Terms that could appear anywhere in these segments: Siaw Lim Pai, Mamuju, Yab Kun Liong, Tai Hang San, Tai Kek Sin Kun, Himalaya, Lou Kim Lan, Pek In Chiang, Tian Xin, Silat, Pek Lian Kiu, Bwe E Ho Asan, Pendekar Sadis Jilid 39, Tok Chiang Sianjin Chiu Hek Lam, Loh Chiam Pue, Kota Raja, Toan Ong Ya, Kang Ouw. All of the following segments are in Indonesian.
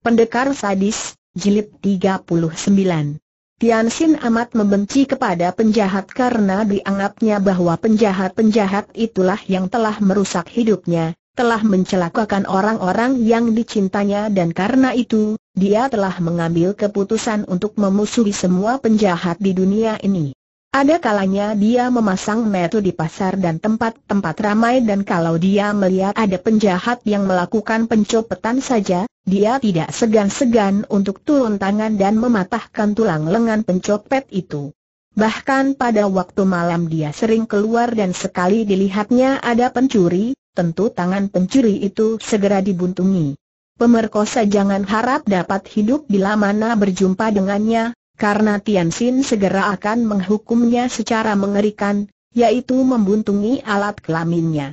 Pendekar Sadis, Jilid 39. Tian Xin amat membenci kepada penjahat karena dianggapnya bahwa penjahat-penjahat itulah yang telah merusak hidupnya, telah mencelakakan orang-orang yang dicintanya, dan karena itu, dia telah mengambil keputusan untuk memusuhi semua penjahat di dunia ini. Ada kalanya dia memasang mata di pasar dan tempat-tempat ramai, dan kalau dia melihat ada penjahat yang melakukan pencopetan saja, dia tidak segan-segan untuk turun tangan dan mematahkan tulang lengan pencopet itu. Bahkan pada waktu malam dia sering keluar, dan sekali dilihatnya ada pencuri, tentu tangan pencuri itu segera dibuntungi. Pemerkosa jangan harap dapat hidup bila mana berjumpa dengannya, karena Tian Xin segera akan menghukumnya secara mengerikan, yaitu membuntungi alat kelaminnya.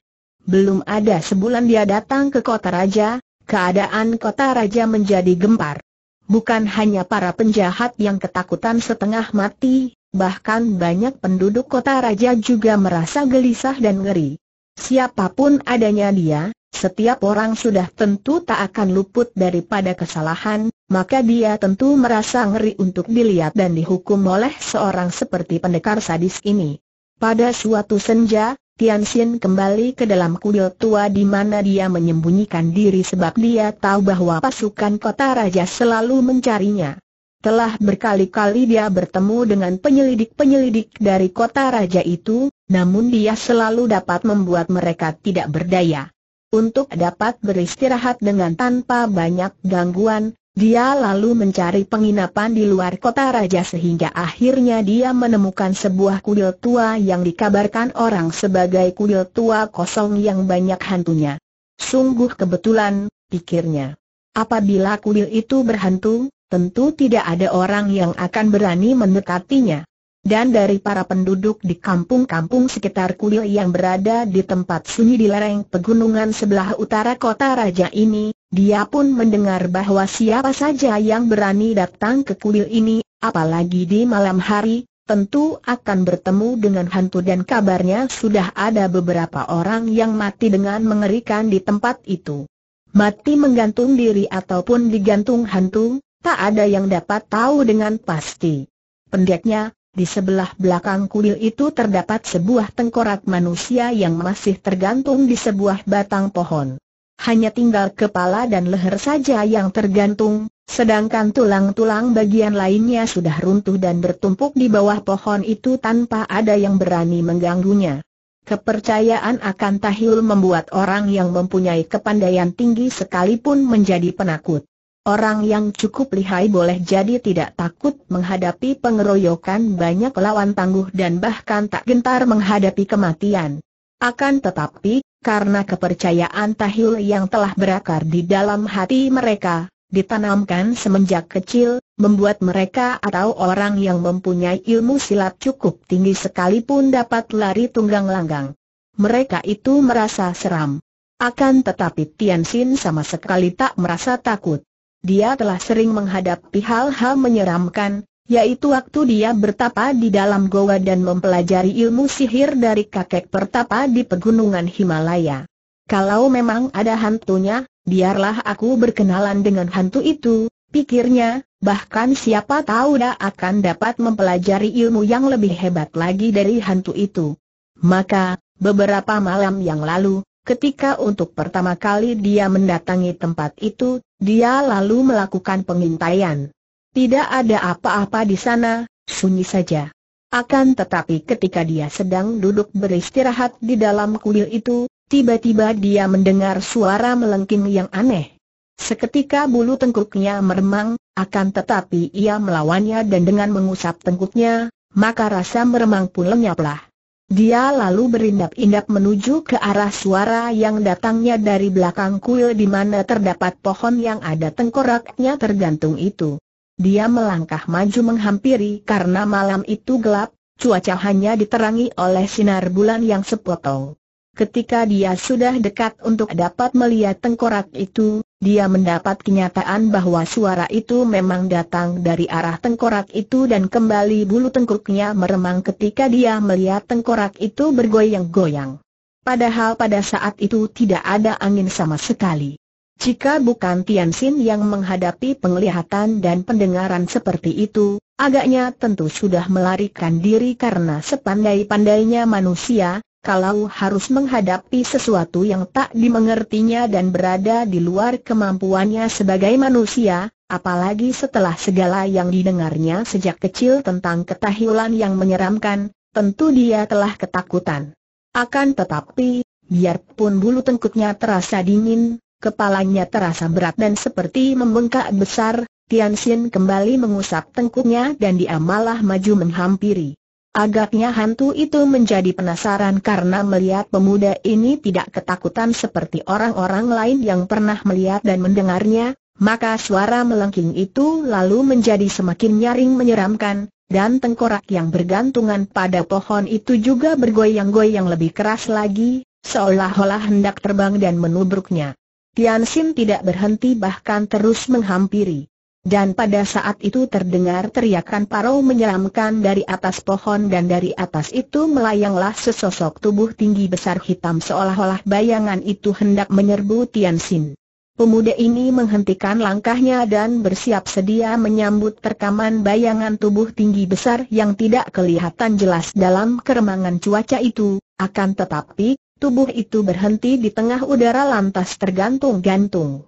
Belum ada sebulan dia datang ke Kota Raja. Keadaan Kota Raja menjadi gempar. Bukan hanya para penjahat yang ketakutan setengah mati, bahkan banyak penduduk Kota Raja juga merasa gelisah dan ngeri. Siapapun adanya dia, setiap orang sudah tentu tak akan luput daripada kesalahan, maka dia tentu merasa ngeri untuk dilihat dan dihukum oleh seorang seperti pendekar sadis ini. Pada suatu senja, Tian Xin kembali ke dalam kuil tua di mana dia menyembunyikan diri sebab dia tahu bahwa pasukan Kota Raja selalu mencarinya. Telah berkali-kali dia bertemu dengan penyelidik-penyelidik dari Kota Raja itu, namun dia selalu dapat membuat mereka tidak berdaya. Untuk dapat beristirahat dengan tanpa banyak gangguan, dia lalu mencari penginapan di luar Kota Raja sehingga akhirnya dia menemukan sebuah kuil tua yang dikabarkan orang sebagai kuil tua kosong yang banyak hantunya. Sungguh kebetulan, pikirnya. Apabila kuil itu berhantu, tentu tidak ada orang yang akan berani mendekatinya. Dan dari para penduduk di kampung-kampung sekitar kuil yang berada di tempat sunyi di lereng pegunungan sebelah utara Kota Raja ini, dia pun mendengar bahwa siapa saja yang berani datang ke kuil ini, apalagi di malam hari, tentu akan bertemu dengan hantu, dan kabarnya sudah ada beberapa orang yang mati dengan mengerikan di tempat itu. Mati menggantung diri ataupun digantung hantu, tak ada yang dapat tahu dengan pasti. Pendeknya, di sebelah belakang kuil itu terdapat sebuah tengkorak manusia yang masih tergantung di sebuah batang pohon. Hanya tinggal kepala dan leher saja yang tergantung, sedangkan tulang-tulang bagian lainnya sudah runtuh dan bertumpuk di bawah pohon itu tanpa ada yang berani mengganggunya. Kepercayaan akan tahil membuat orang yang mempunyai kepandaian tinggi sekalipun menjadi penakut. Orang yang cukup lihai boleh jadi tidak takut menghadapi pengeroyokan banyak lawan tangguh dan bahkan tak gentar menghadapi kematian. Akan tetapi, karena kepercayaan tahil yang telah berakar di dalam hati mereka, ditanamkan semenjak kecil, membuat mereka atau orang yang mempunyai ilmu silat cukup tinggi sekalipun dapat lari tunggang-langgang. Mereka itu merasa seram. Akan tetapi Tian Xin sama sekali tak merasa takut. Dia telah sering menghadapi hal-hal menyeramkan, yaitu waktu dia bertapa di dalam goa dan mempelajari ilmu sihir dari kakek pertapa di pegunungan Himalaya. Kalau memang ada hantunya, biarlah aku berkenalan dengan hantu itu, pikirnya, bahkan siapa tahu dia akan dapat mempelajari ilmu yang lebih hebat lagi dari hantu itu. Maka, beberapa malam yang lalu, ketika untuk pertama kali dia mendatangi tempat itu, dia lalu melakukan pengintaian. Tidak ada apa-apa di sana, sunyi saja. Akan tetapi ketika dia sedang duduk beristirahat di dalam kuil itu, tiba-tiba dia mendengar suara melengking yang aneh. Seketika bulu tengkuknya meremang, akan tetapi ia melawannya dan dengan mengusap tengkuknya, maka rasa meremang pun lenyaplah. Dia lalu berindap-indap menuju ke arah suara yang datangnya dari belakang kuil di mana terdapat pohon yang ada tengkoraknya tergantung itu. Dia melangkah maju menghampiri karena malam itu gelap, cuaca hanya diterangi oleh sinar bulan yang sepotong. Ketika dia sudah dekat untuk dapat melihat tengkorak itu, dia mendapat kenyataan bahwa suara itu memang datang dari arah tengkorak itu, dan kembali bulu tengkuknya meremang ketika dia melihat tengkorak itu bergoyang-goyang. Padahal pada saat itu tidak ada angin sama sekali. Jika bukan Tian Xin yang menghadapi penglihatan dan pendengaran seperti itu, agaknya tentu sudah melarikan diri karena sepandai-pandainya manusia, kalau harus menghadapi sesuatu yang tak dimengertinya dan berada di luar kemampuannya sebagai manusia, apalagi setelah segala yang didengarnya sejak kecil tentang ketahilan yang menyeramkan, tentu dia telah ketakutan. Akan tetapi, biarpun bulu tengkuknya terasa dingin, kepalanya terasa berat dan seperti membengkak besar, Tian Xin kembali mengusap tengkuknya dan dia malah maju menghampiri. Agaknya hantu itu menjadi penasaran karena melihat pemuda ini tidak ketakutan seperti orang-orang lain yang pernah melihat dan mendengarnya, maka suara melengking itu lalu menjadi semakin nyaring menyeramkan, dan tengkorak yang bergantungan pada pohon itu juga bergoyang-goyang lebih keras lagi, seolah-olah hendak terbang dan menubruknya. Tian Xin tidak berhenti bahkan terus menghampiri. Dan pada saat itu terdengar teriakan parau menyeramkan dari atas pohon dan dari atas itu melayanglah sesosok tubuh tinggi besar hitam seolah-olah bayangan itu hendak menyerbu Tian Xin. Pemuda ini menghentikan langkahnya dan bersiap sedia menyambut rekaman bayangan tubuh tinggi besar yang tidak kelihatan jelas dalam keremangan cuaca itu, akan tetapi tubuh itu berhenti di tengah udara lantas tergantung-gantung.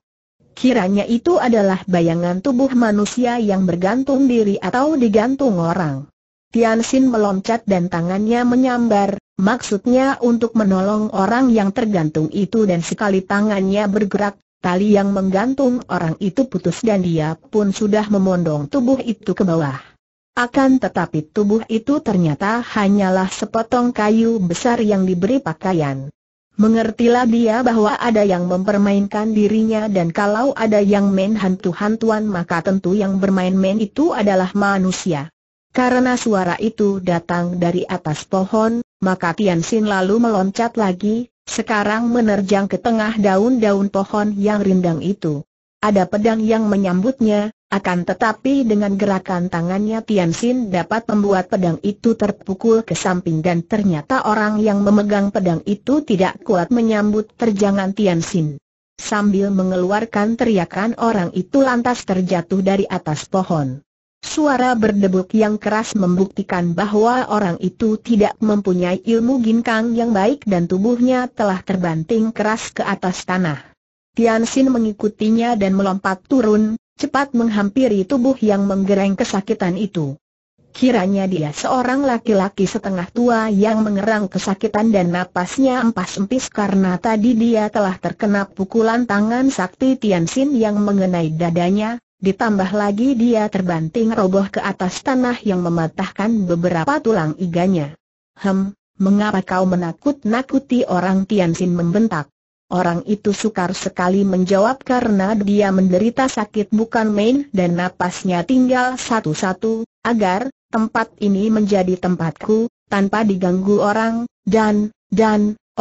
Kiranya itu adalah bayangan tubuh manusia yang bergantung diri atau digantung orang. Tian Xin meloncat dan tangannya menyambar, maksudnya untuk menolong orang yang tergantung itu, dan sekali tangannya bergerak, tali yang menggantung orang itu putus dan dia pun sudah memondong tubuh itu ke bawah. Akan tetapi tubuh itu ternyata hanyalah sepotong kayu besar yang diberi pakaian. Mengertilah dia bahwa ada yang mempermainkan dirinya dan kalau ada yang main hantu-hantuan maka tentu yang bermain-main itu adalah manusia. Karena suara itu datang dari atas pohon, maka Tian Xin lalu meloncat lagi, sekarang menerjang ke tengah daun-daun pohon yang rindang itu. Ada pedang yang menyambutnya. Akan tetapi dengan gerakan tangannya Tian Xin dapat membuat pedang itu terpukul ke samping dan ternyata orang yang memegang pedang itu tidak kuat menyambut terjangan Tian Xin. Sambil mengeluarkan teriakan orang itu lantas terjatuh dari atas pohon. Suara berdebuk yang keras membuktikan bahwa orang itu tidak mempunyai ilmu ginkang yang baik dan tubuhnya telah terbanting keras ke atas tanah. Tian Xin mengikutinya dan melompat turun, cepat menghampiri tubuh yang menggereng kesakitan itu. Kiranya dia seorang laki-laki setengah tua yang mengerang kesakitan dan napasnya empas-empis karena tadi dia telah terkena pukulan tangan sakti Tian Xin yang mengenai dadanya, ditambah lagi dia terbanting roboh ke atas tanah yang mematahkan beberapa tulang iganya. Mengapa kau menakut-nakuti orang?" Tian Xin membentak. Orang itu sukar sekali menjawab karena dia menderita sakit bukan main dan napasnya tinggal satu-satu, agar tempat ini menjadi tempatku, tanpa diganggu orang, dan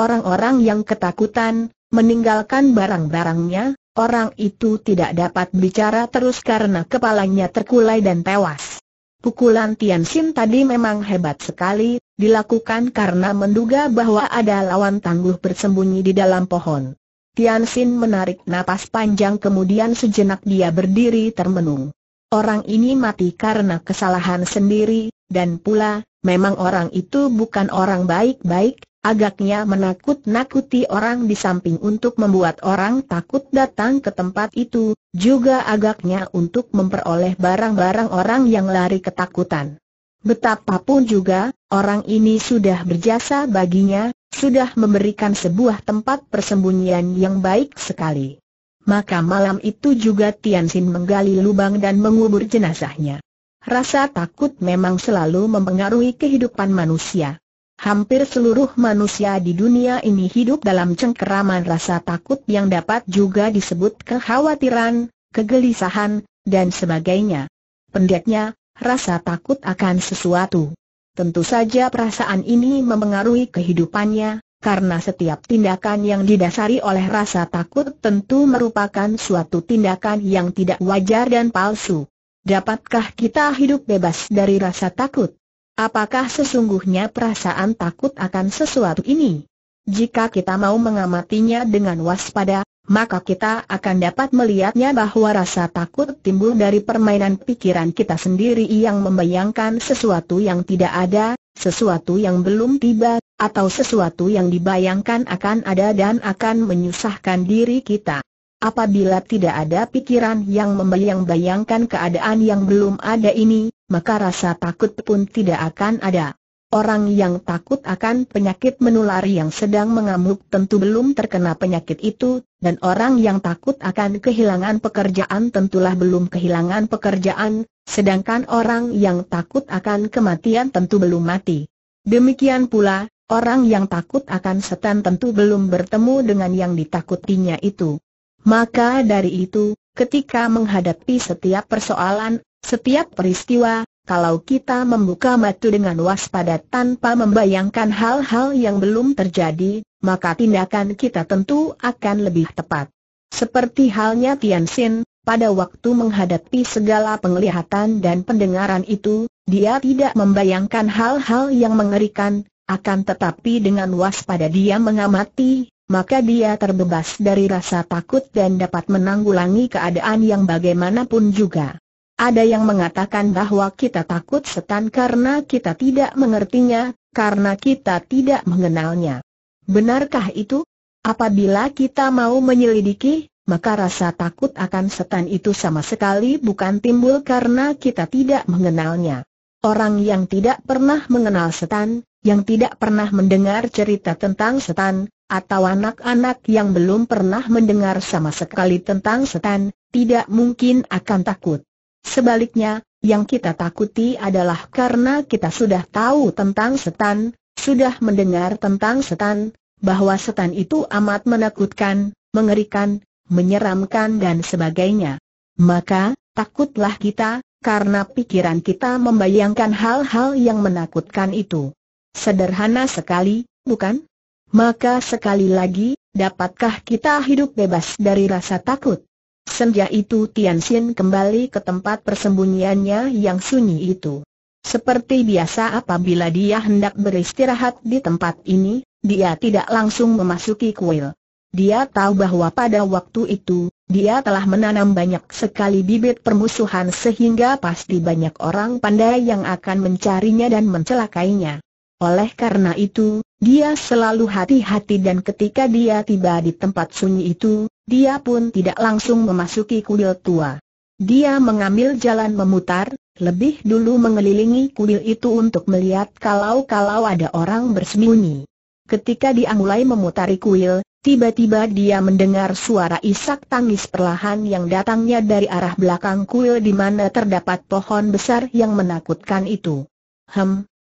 orang-orang yang ketakutan, meninggalkan barang-barangnya. Orang itu tidak dapat bicara terus karena kepalanya terkulai dan tewas. Pukulan Tian Xin tadi memang hebat sekali, dilakukan karena menduga bahwa ada lawan tangguh bersembunyi di dalam pohon. Tian Xin menarik napas panjang kemudian sejenak dia berdiri termenung. Orang ini mati karena kesalahan sendiri, dan pula, memang orang itu bukan orang baik-baik, agaknya menakut-nakuti orang di samping untuk membuat orang takut datang ke tempat itu. Juga agaknya untuk memperoleh barang-barang orang yang lari ketakutan. Betapapun juga, orang ini sudah berjasa baginya, sudah memberikan sebuah tempat persembunyian yang baik sekali. Maka malam itu juga Tian Xin menggali lubang dan mengubur jenazahnya. Rasa takut memang selalu mempengaruhi kehidupan manusia. Hampir seluruh manusia di dunia ini hidup dalam cengkeraman rasa takut yang dapat juga disebut kekhawatiran, kegelisahan, dan sebagainya. Pendeknya, rasa takut akan sesuatu. Tentu saja perasaan ini mempengaruhi kehidupannya, karena setiap tindakan yang didasari oleh rasa takut tentu merupakan suatu tindakan yang tidak wajar dan palsu. Dapatkah kita hidup bebas dari rasa takut? Apakah sesungguhnya perasaan takut akan sesuatu ini? Jika kita mau mengamatinya dengan waspada, maka kita akan dapat melihatnya bahwa rasa takut timbul dari permainan pikiran kita sendiri yang membayangkan sesuatu yang tidak ada, sesuatu yang belum tiba, atau sesuatu yang dibayangkan akan ada dan akan menyusahkan diri kita. Apabila tidak ada pikiran yang membayang-bayangkan keadaan yang belum ada ini, maka rasa takut pun tidak akan ada. Orang yang takut akan penyakit menulari yang sedang mengamuk tentu belum terkena penyakit itu, dan orang yang takut akan kehilangan pekerjaan tentulah belum kehilangan pekerjaan, sedangkan orang yang takut akan kematian tentu belum mati. Demikian pula, orang yang takut akan setan tentu belum bertemu dengan yang ditakutinya itu. Maka dari itu, ketika menghadapi setiap persoalan, setiap peristiwa, kalau kita membuka mata dengan waspada tanpa membayangkan hal-hal yang belum terjadi, maka tindakan kita tentu akan lebih tepat. Seperti halnya Tian Xin, pada waktu menghadapi segala penglihatan dan pendengaran itu, dia tidak membayangkan hal-hal yang mengerikan, akan tetapi dengan waspada dia mengamati. Maka dia terbebas dari rasa takut dan dapat menanggulangi keadaan yang bagaimanapun juga. Ada yang mengatakan bahwa kita takut setan karena kita tidak mengertinya, karena kita tidak mengenalnya. Benarkah itu? Apabila kita mau menyelidiki, maka rasa takut akan setan itu sama sekali bukan timbul karena kita tidak mengenalnya. Orang yang tidak pernah mengenal setan, yang tidak pernah mendengar cerita tentang setan, atau anak-anak yang belum pernah mendengar sama sekali tentang setan, tidak mungkin akan takut. Sebaliknya, yang kita takuti adalah karena kita sudah tahu tentang setan, sudah mendengar tentang setan, bahwa setan itu amat menakutkan, mengerikan, menyeramkan dan sebagainya. Maka, takutlah kita, karena pikiran kita membayangkan hal-hal yang menakutkan itu. Sederhana sekali, bukan? Maka sekali lagi, dapatkah kita hidup bebas dari rasa takut? Senja itu Tian Xin kembali ke tempat persembunyiannya yang sunyi itu. Seperti biasa apabila dia hendak beristirahat di tempat ini, dia tidak langsung memasuki kuil. Dia tahu bahwa pada waktu itu, dia telah menanam banyak sekali bibit permusuhan sehingga pasti banyak orang pandai yang akan mencarinya dan mencelakainya. Oleh karena itu, dia selalu hati-hati dan ketika dia tiba di tempat sunyi itu, dia pun tidak langsung memasuki kuil tua. Dia mengambil jalan memutar, lebih dulu mengelilingi kuil itu untuk melihat kalau-kalau ada orang bersembunyi. Ketika dia mulai memutari kuil, tiba-tiba dia mendengar suara isak tangis perlahan yang datangnya dari arah belakang kuil di mana terdapat pohon besar yang menakutkan itu.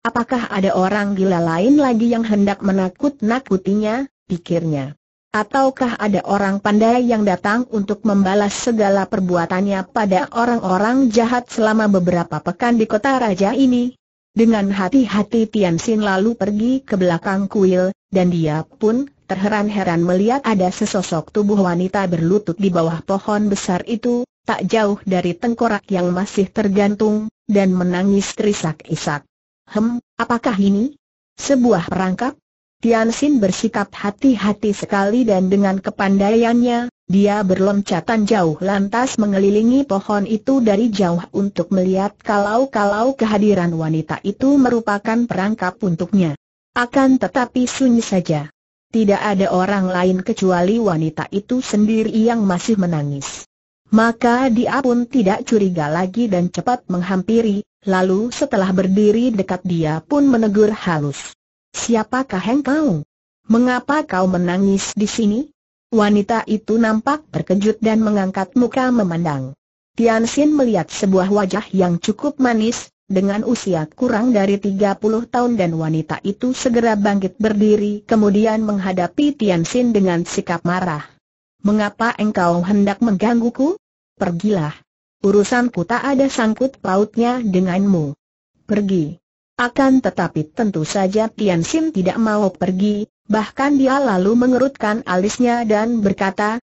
Apakah ada orang gila lain lagi yang hendak menakut-nakutinya, pikirnya? Ataukah ada orang pandai yang datang untuk membalas segala perbuatannya pada orang-orang jahat selama beberapa pekan di Kota Raja ini? Dengan hati-hati Tian Xin lalu pergi ke belakang kuil, dan dia pun terheran-heran melihat ada sesosok tubuh wanita berlutut di bawah pohon besar itu, tak jauh dari tengkorak yang masih tergantung, dan menangis terisak-isak. Apakah ini? Sebuah perangkap? Tian Xin bersikap hati-hati sekali dan dengan kepandaiannya, dia berloncatan jauh lantas mengelilingi pohon itu dari jauh untuk melihat kalau-kalau kehadiran wanita itu merupakan perangkap untuknya. Akan tetapi sunyi saja. Tidak ada orang lain kecuali wanita itu sendiri yang masih menangis. Maka dia pun tidak curiga lagi dan cepat menghampiri. Lalu setelah berdiri dekat dia pun menegur halus. Siapakah engkau? Mengapa kau menangis di sini? Wanita itu nampak terkejut dan mengangkat muka memandang. Tian Xin melihat sebuah wajah yang cukup manis, dengan usia kurang dari 30 tahun dan wanita itu segera bangkit berdiri kemudian menghadapi Tian Xin dengan sikap marah. Mengapa engkau hendak menggangguku? Pergilah. Urusanku tak ada sangkut pautnya denganmu. Pergi. Akan tetapi tentu saja Tian Xin tidak mau pergi, bahkan dia lalu mengerutkan alisnya dan berkata,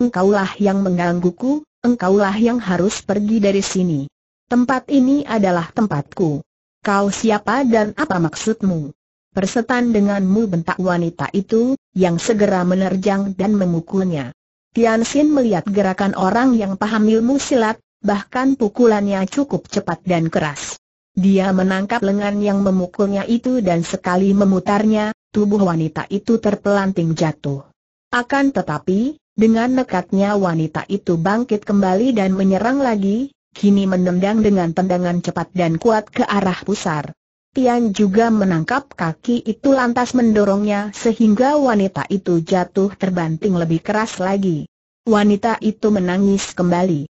engkaulah yang menggangguku, engkaulah yang harus pergi dari sini. Tempat ini adalah tempatku. Kau siapa dan apa maksudmu? Persetan denganmu bentak wanita itu, yang segera menerjang dan memukulnya. Tian Xin melihat gerakan orang yang paham ilmu silat, bahkan pukulannya cukup cepat dan keras. Dia menangkap lengan yang memukulnya itu dan sekali memutarnya, tubuh wanita itu terpelanting jatuh. Akan tetapi, dengan nekatnya wanita itu bangkit kembali dan menyerang lagi, kini menendang dengan tendangan cepat dan kuat ke arah pusar. Tian juga menangkap kaki itu lantas mendorongnya sehingga wanita itu jatuh terbanting lebih keras lagi. Wanita itu menangis kembali.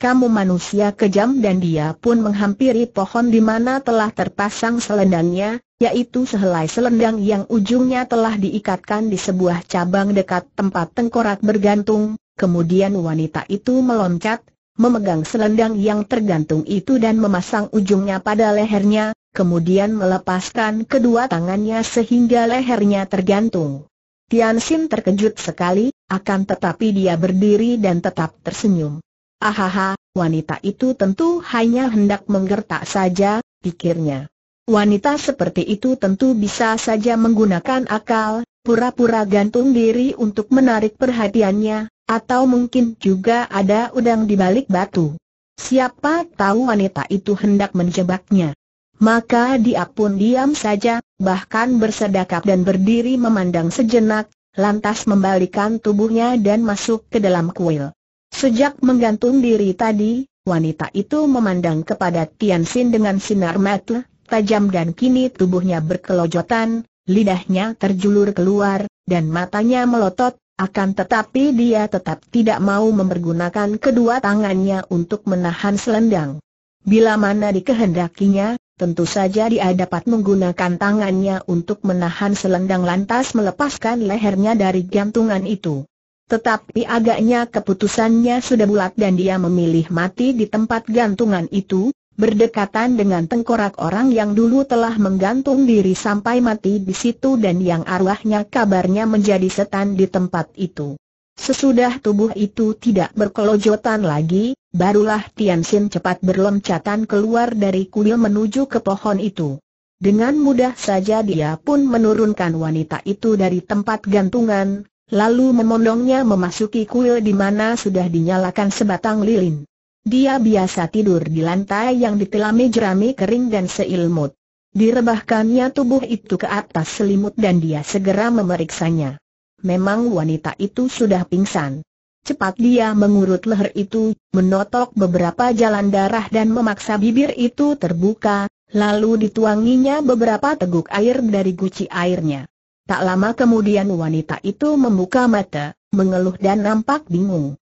Kamu manusia kejam, dan dia pun menghampiri pohon di mana telah terpasang selendangnya, yaitu sehelai selendang yang ujungnya telah diikatkan di sebuah cabang dekat tempat tengkorak bergantung. Kemudian wanita itu meloncat, memegang selendang yang tergantung itu dan memasang ujungnya pada lehernya, kemudian melepaskan kedua tangannya sehingga lehernya tergantung. Tian Xin terkejut sekali, akan tetapi dia berdiri dan tetap tersenyum. Ahaha, wanita itu tentu hanya hendak menggertak saja, pikirnya. Wanita seperti itu tentu bisa saja menggunakan akal, pura-pura gantung diri untuk menarik perhatiannya. Atau mungkin juga ada udang di balik batu. Siapa tahu wanita itu hendak menjebaknya. Maka dia pun diam saja, bahkan bersedekap dan berdiri memandang sejenak, lantas membalikkan tubuhnya dan masuk ke dalam kuil. Sejak menggantung diri tadi, wanita itu memandang kepada Tian Xin dengan sinar mata tajam dan kini tubuhnya berkelojotan, lidahnya terjulur keluar, dan matanya melotot. Akan tetapi dia tetap tidak mau mempergunakan kedua tangannya untuk menahan selendang. Bila mana dikehendakinya, tentu saja dia dapat menggunakan tangannya untuk menahan selendang lantas melepaskan lehernya dari gantungan itu. Tetapi agaknya keputusannya sudah bulat dan dia memilih mati di tempat gantungan itu, berdekatan dengan tengkorak orang yang dulu telah menggantung diri sampai mati di situ dan yang arwahnya kabarnya menjadi setan di tempat itu. Sesudah tubuh itu tidak berkelojotan lagi, barulah Tian Xin cepat berloncatan keluar dari kuil menuju ke pohon itu. Dengan mudah saja dia pun menurunkan wanita itu dari tempat gantungan, lalu memondongnya memasuki kuil di mana sudah dinyalakan sebatang lilin. Dia biasa tidur di lantai yang ditilami jerami kering dan selimut. Direbahkannya tubuh itu ke atas selimut dan dia segera memeriksanya. Memang wanita itu sudah pingsan. Cepat dia mengurut leher itu, menotok beberapa jalan darah dan memaksa bibir itu terbuka, lalu dituanginya beberapa teguk air dari guci airnya. Tak lama kemudian wanita itu membuka mata, mengeluh dan nampak bingung.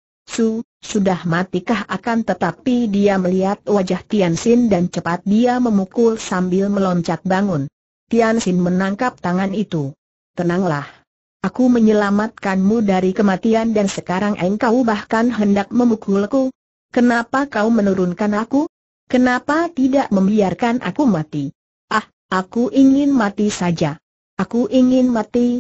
Sudah matikah? Akan tetapi dia melihat wajah Tian Xin dan cepat dia memukul sambil meloncat bangun. Tian Xin menangkap tangan itu. Tenanglah. Aku menyelamatkanmu dari kematian dan sekarang engkau bahkan hendak memukulku. Kenapa kau menurunkan aku? Kenapa tidak membiarkan aku mati? Ah, aku ingin mati saja. Aku ingin mati.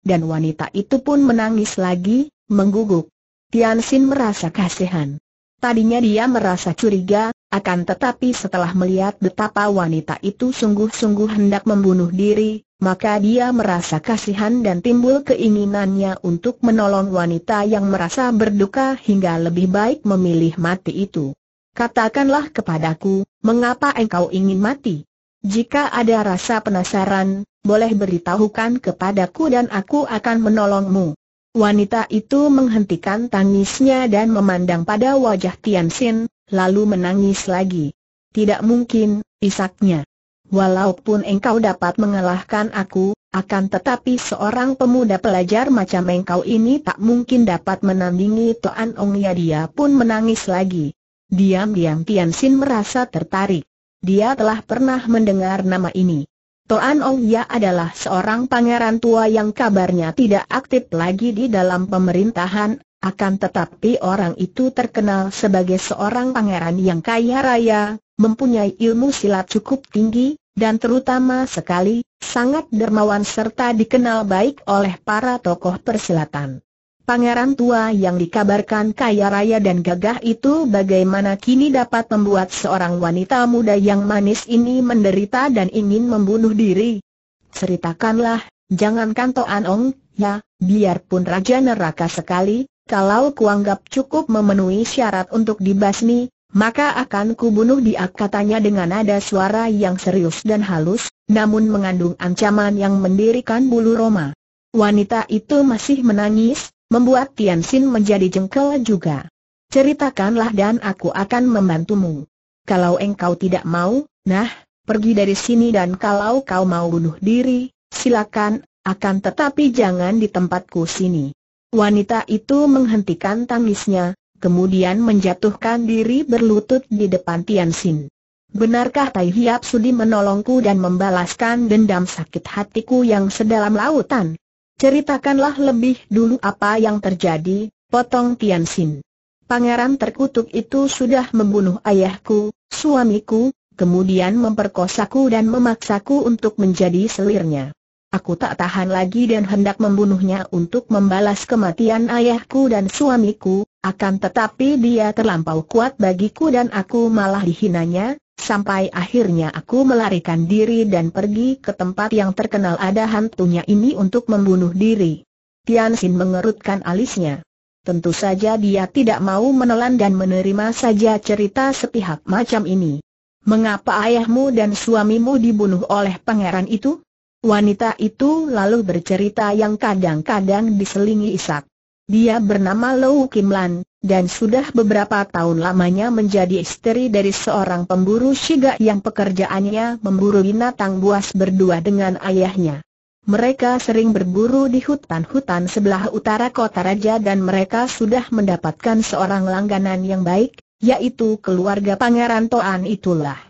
Dan wanita itu pun menangis lagi, mengguguk. Tian Xin merasa kasihan. Tadinya dia merasa curiga, akan tetapi setelah melihat betapa wanita itu sungguh-sungguh hendak membunuh diri, maka dia merasa kasihan dan timbul keinginannya untuk menolong wanita yang merasa berduka hingga lebih baik memilih mati itu. Katakanlah kepadaku, mengapa engkau ingin mati? Jika ada rasa penasaran, boleh beritahukan kepadaku dan aku akan menolongmu. Wanita itu menghentikan tangisnya dan memandang pada wajah Tian Xin, lalu menangis lagi. Tidak mungkin, isaknya. Walaupun engkau dapat mengalahkan aku, akan tetapi seorang pemuda pelajar macam engkau ini tak mungkin dapat menandingi Toan Ong Ya. Dia pun menangis lagi. Diam-diam Tian Xin merasa tertarik. Dia telah pernah mendengar nama ini. Toan Ong Ya adalah seorang pangeran tua yang kabarnya tidak aktif lagi di dalam pemerintahan, akan tetapi orang itu terkenal sebagai seorang pangeran yang kaya raya, mempunyai ilmu silat cukup tinggi, dan terutama sekali, sangat dermawan serta dikenal baik oleh para tokoh persilatan. Pangeran tua yang dikabarkan kaya raya dan gagah itu bagaimana kini dapat membuat seorang wanita muda yang manis ini menderita dan ingin membunuh diri? Ceritakanlah, jangankan Toan Ong Ya, Biarpun Raja Neraka sekali, kalau kuanggap cukup memenuhi syarat untuk dibasmi, maka akan kubunuh dia, katanya dengan nada suara yang serius dan halus, namun mengandung ancaman yang mendirikan bulu roma. Wanita itu masih menangis, membuat Tian Xin menjadi jengkel juga. Ceritakanlah dan aku akan membantumu. Kalau engkau tidak mau, nah, pergi dari sini, dan kalau kau mau bunuh diri, silakan. Akan tetapi jangan di tempatku sini. Wanita itu menghentikan tangisnya, kemudian menjatuhkan diri berlutut di depan Tian Xin. Benarkah Tai Hiap sudi menolongku dan membalaskan dendam sakit hatiku yang sedalam lautan? Ceritakanlah lebih dulu apa yang terjadi, potong Tian Xin. Pangeran terkutuk itu sudah membunuh ayahku, suamiku, kemudian memperkosaku dan memaksaku untuk menjadi selirnya. Aku tak tahan lagi dan hendak membunuhnya untuk membalas kematian ayahku dan suamiku, akan tetapi dia terlampau kuat bagiku dan aku malah dihinanya, sampai akhirnya aku melarikan diri dan pergi ke tempat yang terkenal ada hantunya ini untuk membunuh diri. Tian Xin mengerutkan alisnya. Tentu saja dia tidak mau menelan dan menerima saja cerita sepihak macam ini. Mengapa ayahmu dan suamimu dibunuh oleh pangeran itu? Wanita itu lalu bercerita yang kadang-kadang diselingi isak. Dia bernama Lou Kim Lan, dan sudah beberapa tahun lamanya menjadi istri dari seorang pemburu shiga yang pekerjaannya memburu binatang buas berdua dengan ayahnya. Mereka sering berburu di hutan-hutan sebelah utara Kota Raja dan mereka sudah mendapatkan seorang langganan yang baik, yaitu keluarga Pangeran Toan itulah.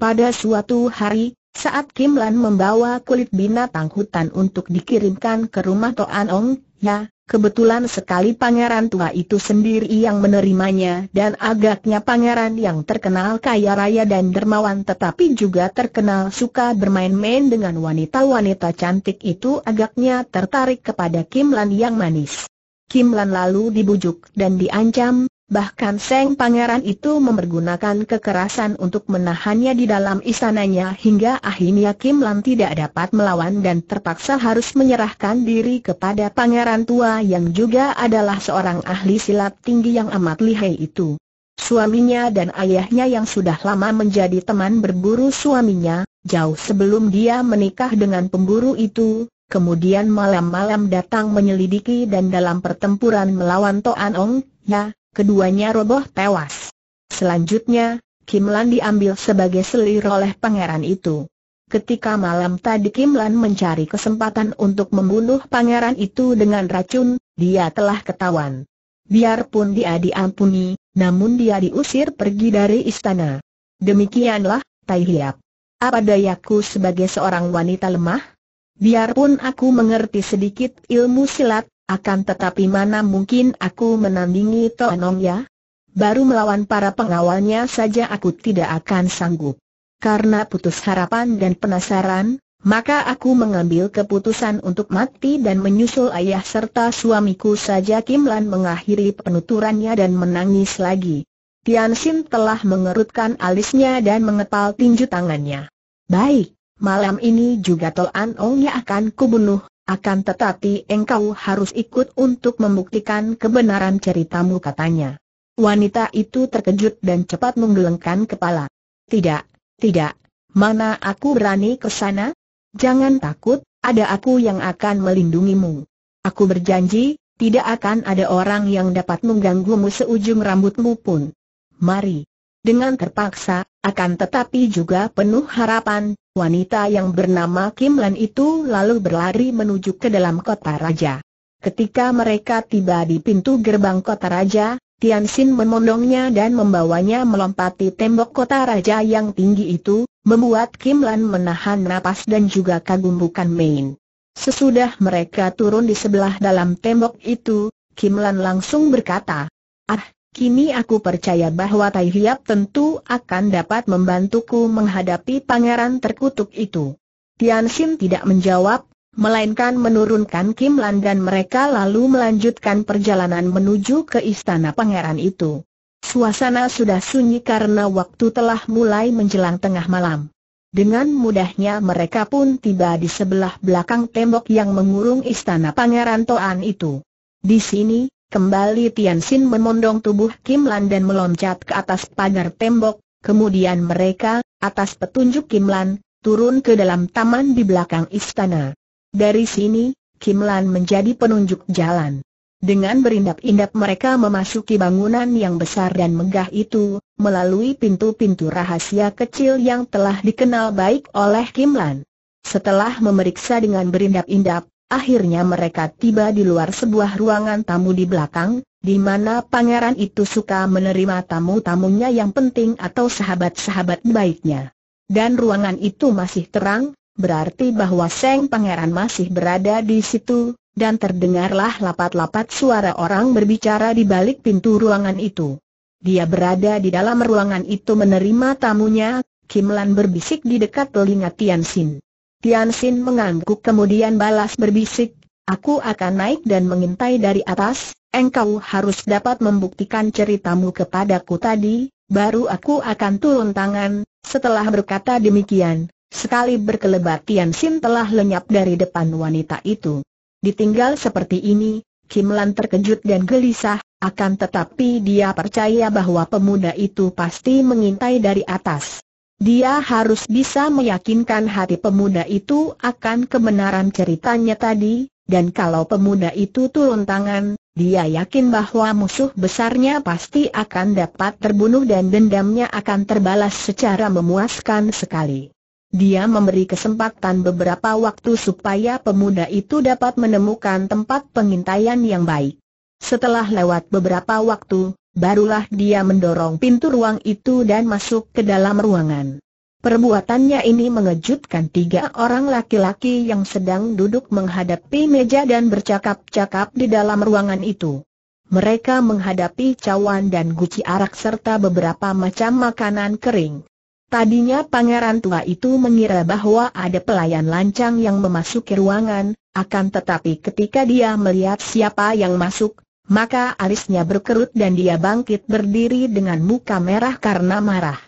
Pada suatu hari, saat Kim Lan membawa kulit binatang hutan untuk dikirimkan ke rumah Toan Ong Ya, kebetulan sekali pangeran tua itu sendiri yang menerimanya dan agaknya pangeran yang terkenal kaya raya dan dermawan tetapi juga terkenal suka bermain-main dengan wanita-wanita cantik itu agaknya tertarik kepada Kim Lan yang manis. Kim Lan lalu dibujuk dan diancam, bahkan sang pangeran itu mempergunakan kekerasan untuk menahannya di dalam istananya hingga akhirnya Kim Lan tidak dapat melawan dan terpaksa harus menyerahkan diri kepada pangeran tua yang juga adalah seorang ahli silat tinggi yang amat lihai itu. Suaminya dan ayahnya yang sudah lama menjadi teman berburu suaminya, jauh sebelum dia menikah dengan pemburu itu, kemudian malam-malam datang menyelidiki dan dalam pertempuran melawan Toan Ong Ya, keduanya roboh tewas. Selanjutnya, Kim Lan diambil sebagai selir oleh pangeran itu. Ketika malam tadi Kim Lan mencari kesempatan untuk membunuh pangeran itu dengan racun, dia telah ketahuan. Biarpun dia diampuni, namun dia diusir pergi dari istana. Demikianlah, Tai Hiap. Apa dayaku sebagai seorang wanita lemah? Biarpun aku mengerti sedikit ilmu silat, akan tetapi mana mungkin aku menandingi Toan Ong Ya? Baru melawan para pengawalnya saja aku tidak akan sanggup. Karena putus harapan dan penasaran, maka aku mengambil keputusan untuk mati dan menyusul ayah serta suamiku saja. Kim Lan mengakhiri penuturannya dan menangis lagi. Tian Xin telah mengerutkan alisnya dan mengepal tinju tangannya. Baik, malam ini juga Toan Ong Ya akan kubunuh. Akan tetapi engkau harus ikut untuk membuktikan kebenaran ceritamu, katanya. Wanita itu terkejut dan cepat menggelengkan kepala. Tidak, mana aku berani ke sana? Jangan takut, ada aku yang akan melindungimu. Aku berjanji, tidak akan ada orang yang dapat mengganggumu seujung rambutmu pun. Mari. Dengan terpaksa, akan tetapi juga penuh harapan, wanita yang bernama Kim Lan itu lalu berlari menuju ke dalam Kota Raja. Ketika mereka tiba di pintu gerbang Kota Raja, Tian Xin memondongnya dan membawanya melompati tembok Kota Raja yang tinggi itu, membuat Kim Lan menahan napas dan juga kagum bukan main. Sesudah mereka turun di sebelah dalam tembok itu, Kim Lan langsung berkata, Kini aku percaya bahwa Tai Hiap tentu akan dapat membantuku menghadapi pangeran terkutuk itu. Tian Xin tidak menjawab, melainkan menurunkan Kim Lan dan mereka lalu melanjutkan perjalanan menuju ke istana pangeran itu. Suasana sudah sunyi karena waktu telah mulai menjelang tengah malam. Dengan mudahnya mereka pun tiba di sebelah belakang tembok yang mengurung istana Pangeran Toan itu. Di sini, kembali Tian Xin memondong tubuh Kim Lan dan meloncat ke atas pagar tembok, kemudian mereka, atas petunjuk Kim Lan, turun ke dalam taman di belakang istana. Dari sini, Kim Lan menjadi penunjuk jalan. Dengan berindap-indap mereka memasuki bangunan yang besar dan megah itu, melalui pintu-pintu rahasia kecil yang telah dikenal baik oleh Kim Lan. Setelah memeriksa dengan berindap-indap, akhirnya mereka tiba di luar sebuah ruangan tamu di belakang, di mana pangeran itu suka menerima tamu-tamunya yang penting atau sahabat-sahabat baiknya. Dan ruangan itu masih terang, berarti bahwa sang pangeran masih berada di situ. Dan terdengarlah lapat-lapat suara orang berbicara di balik pintu ruangan itu. Dia berada di dalam ruangan itu menerima tamunya, Kim Lan berbisik di dekat telinga Tian Xin. Tian Xin mengangguk kemudian balas berbisik, "Aku akan naik dan mengintai dari atas, engkau harus dapat membuktikan ceritamu kepadaku tadi, baru aku akan turun tangan." Setelah berkata demikian, sekali berkelebat Tian Xin telah lenyap dari depan wanita itu. Ditinggal seperti ini, Kim Lan terkejut dan gelisah, akan tetapi dia percaya bahwa pemuda itu pasti mengintai dari atas. Dia harus bisa meyakinkan hati pemuda itu akan kebenaran ceritanya tadi, dan kalau pemuda itu turun tangan, dia yakin bahwa musuh besarnya pasti akan dapat terbunuh dan dendamnya akan terbalas secara memuaskan sekali. Dia memberi kesempatan beberapa waktu supaya pemuda itu dapat menemukan tempat pengintaian yang baik. Setelah lewat beberapa waktu, barulah dia mendorong pintu ruang itu dan masuk ke dalam ruangan. Perbuatannya ini mengejutkan tiga orang laki-laki yang sedang duduk menghadapi meja dan bercakap-cakap di dalam ruangan itu. Mereka menghadapi cawan dan guci arak serta beberapa macam makanan kering. Tadinya pangeran tua itu mengira bahwa ada pelayan lancang yang memasuki ruangan, akan tetapi ketika dia melihat siapa yang masuk, maka alisnya berkerut dan dia bangkit berdiri dengan muka merah karena marah.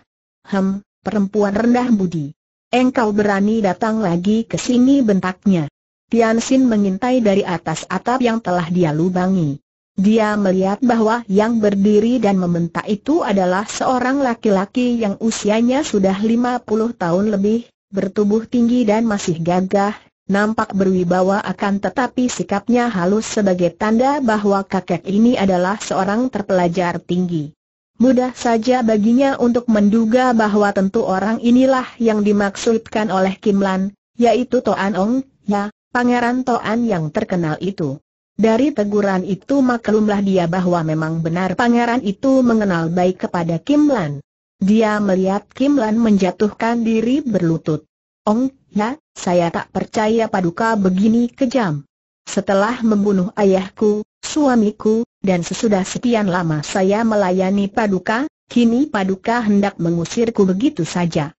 Perempuan rendah budi. Engkau berani datang lagi ke sini, bentaknya. Tian Xin mengintai dari atas atap yang telah dia lubangi. Dia melihat bahwa yang berdiri dan membentak itu adalah seorang laki-laki yang usianya sudah 50 tahun lebih, bertubuh tinggi dan masih gagah, nampak berwibawa akan tetapi sikapnya halus sebagai tanda bahwa kakek ini adalah seorang terpelajar tinggi. Mudah saja baginya untuk menduga bahwa tentu orang inilah yang dimaksudkan oleh Kim Lan, yaitu Toan Ong Ya, pangeran Toan yang terkenal itu. Dari teguran itu maklumlah dia bahwa memang benar pangeran itu mengenal baik kepada Kim Lan. Dia melihat Kim Lan menjatuhkan diri berlutut. "Ong Ya, saya tak percaya paduka begini kejam. Setelah membunuh ayahku, suamiku, dan sesudah sekian lama saya melayani paduka, kini paduka hendak mengusirku begitu saja.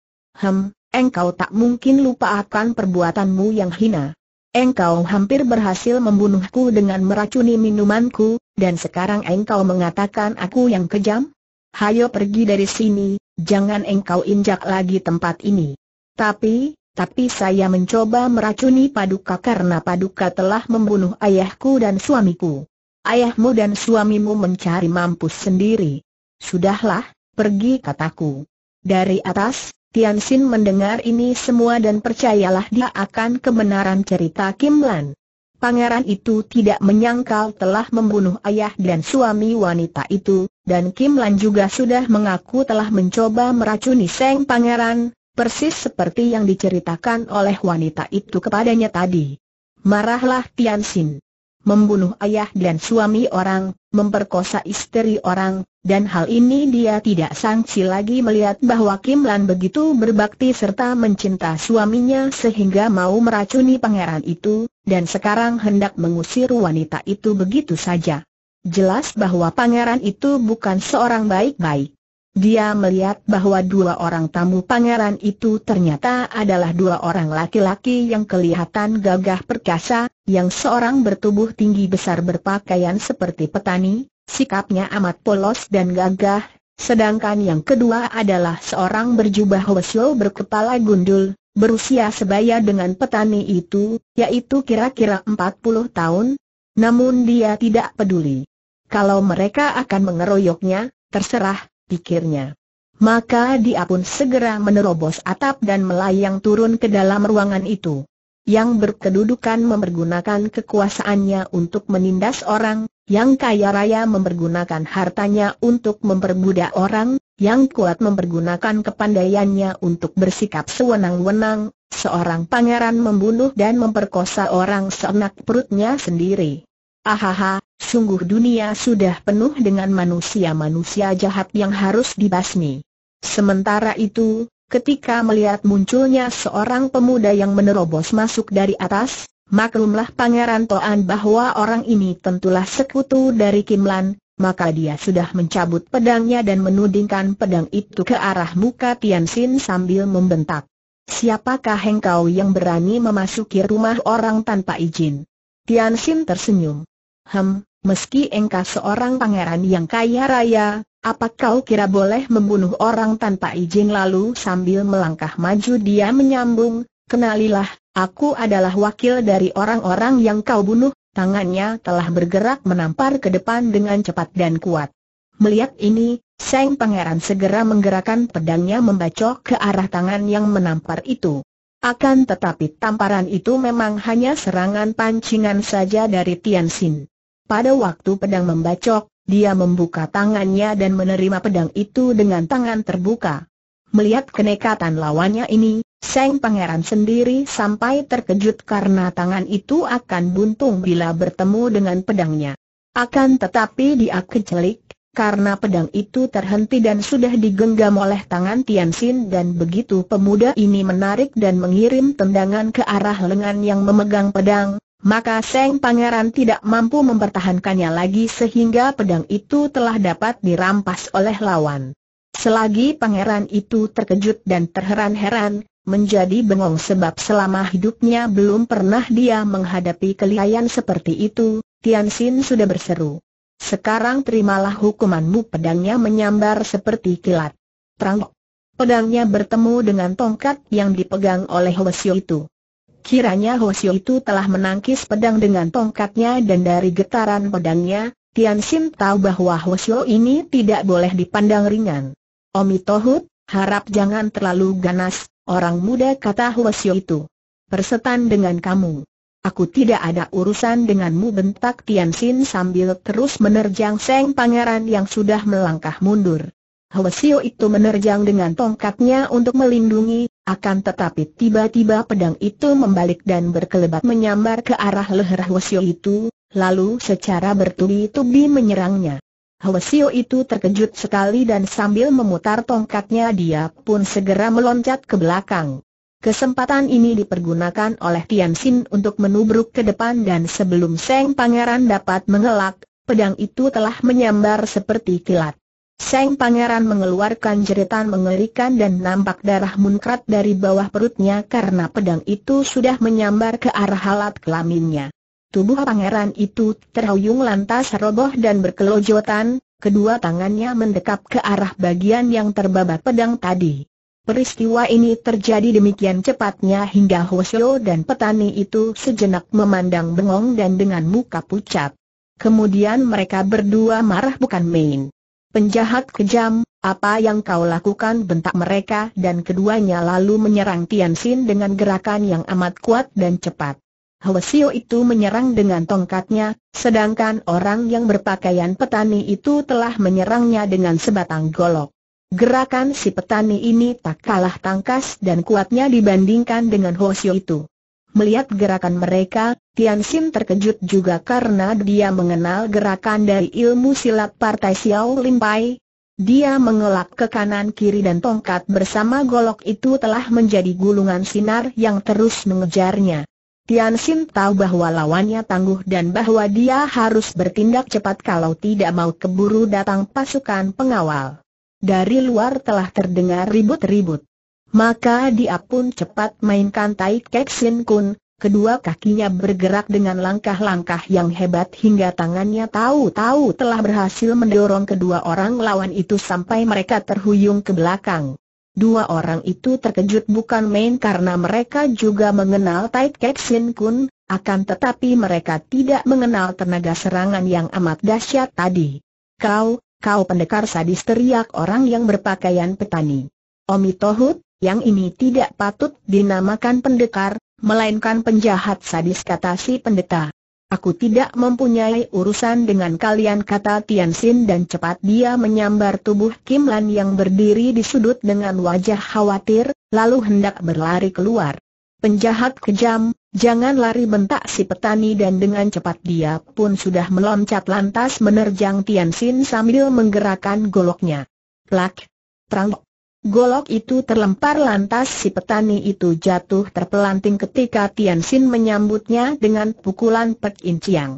Engkau tak mungkin lupa akan perbuatanmu yang hina. Engkau hampir berhasil membunuhku dengan meracuni minumanku, dan sekarang engkau mengatakan aku yang kejam? Hayo pergi dari sini, jangan engkau injak lagi tempat ini." Tapi saya mencoba meracuni paduka karena paduka telah membunuh ayahku dan suamiku. Ayahmu dan suamimu mencari mampus sendiri. Sudahlah, pergi, kataku. Dari atas, Tian Xin mendengar ini semua dan percayalah dia akan kebenaran cerita Kim Lan. Pangeran itu tidak menyangkal telah membunuh ayah dan suami wanita itu, dan Kim Lan juga sudah mengaku telah mencoba meracuni sang pangeran, persis seperti yang diceritakan oleh wanita itu kepadanya tadi. Marahlah Tian Xin. Membunuh ayah dan suami orang, memperkosa istri orang, dan hal ini dia tidak sangsi lagi melihat bahwa Kim Lan begitu berbakti serta mencinta suaminya sehingga mau meracuni pangeran itu, dan sekarang hendak mengusir wanita itu begitu saja. Jelas bahwa pangeran itu bukan seorang baik-baik. Dia melihat bahwa dua orang tamu pangeran itu ternyata adalah dua orang laki-laki yang kelihatan gagah perkasa, yang seorang bertubuh tinggi besar berpakaian seperti petani, sikapnya amat polos dan gagah, Sedangkan yang kedua adalah seorang berjubah hwasyo berkepala gundul, berusia sebaya dengan petani itu, yaitu kira-kira 40 tahun, namun dia tidak peduli. Kalau mereka akan mengeroyoknya, terserah, pikirnya. Maka dia pun segera menerobos atap dan melayang turun ke dalam ruangan itu. Yang berkedudukan mempergunakan kekuasaannya untuk menindas orang, yang kaya raya mempergunakan hartanya untuk memperbudak orang, yang kuat mempergunakan kepandaiannya untuk bersikap sewenang-wenang. Seorang pangeran membunuh dan memperkosa orang seenak perutnya sendiri. Ahaha, sungguh dunia sudah penuh dengan manusia-manusia jahat yang harus dibasmi. Sementara itu, ketika melihat munculnya seorang pemuda yang menerobos masuk dari atas, maklumlah Pangeran Toan bahwa orang ini tentulah sekutu dari Kim Lan, maka dia sudah mencabut pedangnya dan menudingkan pedang itu ke arah muka Tian Xin sambil membentak. "Siapakah engkau yang berani memasuki rumah orang tanpa izin?" Tian Xin tersenyum. Meski engkau seorang pangeran yang kaya raya, apa kau kira boleh membunuh orang tanpa izin?" Lalu sambil melangkah maju dia menyambung, "Kenalilah, aku adalah wakil dari orang-orang yang kau bunuh." Tangannya telah bergerak menampar ke depan dengan cepat dan kuat. Melihat ini, sang pangeran segera menggerakkan pedangnya membacok ke arah tangan yang menampar itu. Akan tetapi tamparan itu memang hanya serangan pancingan saja dari Tian Xin. Pada waktu pedang membacok, dia membuka tangannya dan menerima pedang itu dengan tangan terbuka. Melihat kenekatan lawannya ini, sang pangeran sendiri sampai terkejut karena tangan itu akan buntung bila bertemu dengan pedangnya. Akan tetapi dia kecelik, karena pedang itu terhenti dan sudah digenggam oleh tangan Tian Xin, dan begitu pemuda ini menarik dan mengirim tendangan ke arah lengan yang memegang pedang, maka sang pangeran tidak mampu mempertahankannya lagi sehingga pedang itu telah dapat dirampas oleh lawan. Selagi pangeran itu terkejut dan terheran-heran, menjadi bengong sebab selama hidupnya belum pernah dia menghadapi kelihayan seperti itu, Tian Xin sudah berseru, "Sekarang terimalah hukumanmu!" Pedangnya menyambar seperti kilat. Prang! Pedangnya bertemu dengan tongkat yang dipegang oleh Hwasyo itu. Kiranya Hwasyo itu telah menangkis pedang dengan tongkatnya, dan dari getaran pedangnya, Tian Xin tahu bahwa Hwasyo ini tidak boleh dipandang ringan. "Omi Tohut, harap jangan terlalu ganas, orang muda," kata Hwasyo itu. "Persetan dengan kamu. Aku tidak ada urusan denganmu," bentak Tian Xin sambil terus menerjang sang pangeran yang sudah melangkah mundur. Hwasyo itu menerjang dengan tongkatnya untuk melindungi, akan tetapi tiba-tiba pedang itu membalik dan berkelebat menyambar ke arah leher Hwasyo itu, lalu secara bertubi-tubi menyerangnya. Hwasyo itu terkejut sekali dan sambil memutar tongkatnya dia pun segera meloncat ke belakang. Kesempatan ini dipergunakan oleh Tian Xin untuk menubruk ke depan, dan sebelum sang pangeran dapat mengelak, pedang itu telah menyambar seperti kilat. Sang pangeran mengeluarkan jeritan mengerikan dan nampak darah muncrat dari bawah perutnya karena pedang itu sudah menyambar ke arah alat kelaminnya. Tubuh pangeran itu terhuyung lantas roboh dan berkelojotan, kedua tangannya mendekap ke arah bagian yang terbabat pedang tadi. Peristiwa ini terjadi demikian cepatnya hingga Hwasyo dan petani itu sejenak memandang bengong dan dengan muka pucat. Kemudian mereka berdua marah bukan main. "Penjahat kejam, apa yang kau lakukan?" bentak mereka, dan keduanya lalu menyerang Tian Xin dengan gerakan yang amat kuat dan cepat. Hwasyo itu menyerang dengan tongkatnya, sedangkan orang yang berpakaian petani itu telah menyerangnya dengan sebatang golok. Gerakan si petani ini tak kalah tangkas dan kuatnya dibandingkan dengan Hwasyo itu. Melihat gerakan mereka, Tian Xin terkejut juga karena dia mengenal gerakan dari ilmu silat partai Siaw Lim Pai. Dia mengelak ke kanan kiri dan tongkat bersama golok itu telah menjadi gulungan sinar yang terus mengejarnya. Tian Xin tahu bahwa lawannya tangguh dan bahwa dia harus bertindak cepat kalau tidak mau keburu datang pasukan pengawal. Dari luar telah terdengar ribut-ribut. Maka dia pun cepat mainkan Tai Kek Sin Kun, kedua kakinya bergerak dengan langkah-langkah yang hebat hingga tangannya tahu-tahu telah berhasil mendorong kedua orang lawan itu sampai mereka terhuyung ke belakang. Dua orang itu terkejut bukan main karena mereka juga mengenal Tai Kek Sin Kun, akan tetapi mereka tidak mengenal tenaga serangan yang amat dahsyat tadi. Kau pendekar sadis, teriak orang yang berpakaian petani. Omitohut, yang ini tidak patut dinamakan pendekar, melainkan penjahat sadis, kata si pendeta. Aku tidak mempunyai urusan dengan kalian, kata Tian Xin, dan cepat dia menyambar tubuh Kim Lan yang berdiri di sudut dengan wajah khawatir, lalu hendak berlari keluar. Penjahat kejam, jangan lari, bentak si petani, dan dengan cepat dia pun sudah meloncat lantas menerjang Tian Xin sambil menggerakkan goloknya. Plak! Terang! Golok itu terlempar lantas si petani itu jatuh terpelanting ketika Tian Xin menyambutnya dengan pukulan Pek In Chiang.